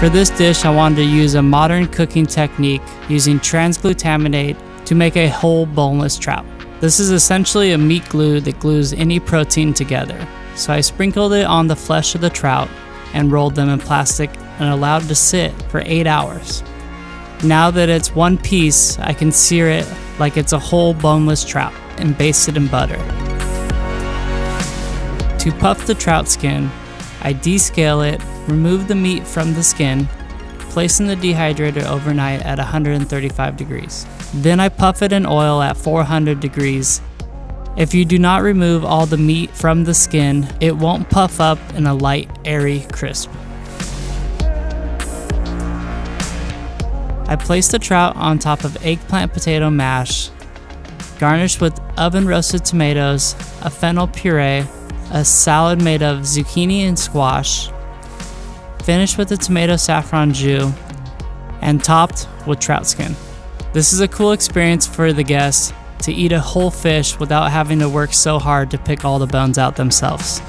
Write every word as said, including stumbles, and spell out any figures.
For this dish, I wanted to use a modern cooking technique using transglutaminate to make a whole boneless trap. This is essentially a meat glue that glues any protein together. So I sprinkled it on the flesh of the trout and rolled them in plastic and allowed to sit for eight hours. Now that it's one piece, I can sear it like it's a whole boneless trout and baste it in butter. To puff the trout skin, I descale it, remove the meat from the skin, place in the dehydrator overnight at one hundred thirty-five degrees. Then I puff it in oil at four hundred degrees. If you do not remove all the meat from the skin, it won't puff up in a light, airy crisp. I placed the trout on top of eggplant potato mash, garnished with oven roasted tomatoes, a fennel puree, a salad made of zucchini and squash, finished with a tomato saffron jus, and topped with trout skin. This is a cool experience for the guests to eat a whole fish without having to work so hard to pick all the bones out themselves.